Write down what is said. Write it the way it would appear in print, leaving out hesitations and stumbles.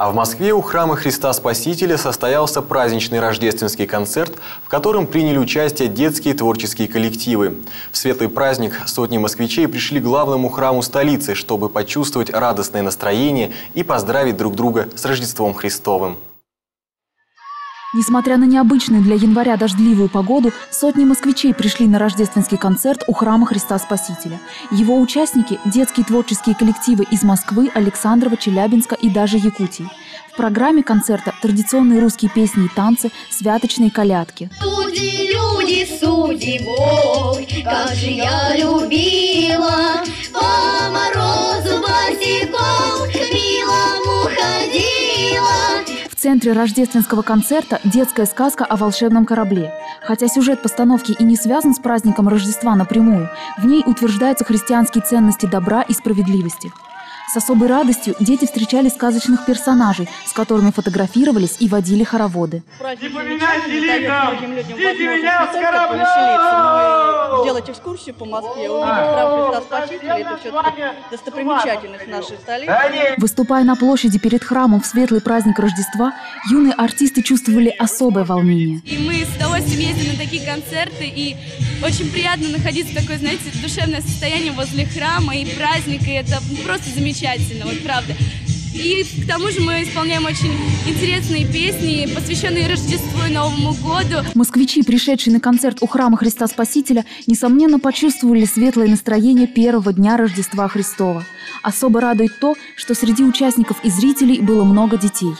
А в Москве у Храма Христа Спасителя состоялся праздничный рождественский концерт, в котором приняли участие детские творческие коллективы. В светлый праздник сотни москвичей пришли к главному храму столицы, чтобы почувствовать радостное настроение и поздравить друг друга с Рождеством Христовым. Несмотря на необычную для января дождливую погоду, сотни москвичей пришли на рождественский концерт у Храма Христа Спасителя. Его участники – детские творческие коллективы из Москвы, Александрова, Челябинска и даже Якутии. В программе концерта традиционные русские песни и танцы, святочные колядки. Люди, люди, судьи Бог, как же я любила, по морозу босиком к милому ходила. В центре рождественского концерта детская сказка о волшебном корабле. Хотя сюжет постановки и не связан с праздником Рождества напрямую, в ней утверждаются христианские ценности добра и справедливости. С особой радостью дети встречали сказочных персонажей, с которыми фотографировались и водили хороводы. Не поминайте лихом! Ждите меня с корабля! Делать экскурсию по Москве, увидеть Храм Христа Спасителя, это все-таки достопримечательность нашей столицы. Выступая на площади перед храмом в светлый праздник Рождества, юные артисты чувствовали особое волнение. И мы с удовольствием ездили на такие концерты, и очень приятно находиться в такое, знаете, душевное состояние возле храма и праздника, и это просто замечательно, вот правда. И к тому же мы исполняем очень интересные песни, посвященные Рождеству и Новому году. Москвичи, пришедшие на концерт у Храма Христа Спасителя, несомненно почувствовали светлое настроение первого дня Рождества Христова. Особо радует то, что среди участников и зрителей было много детей.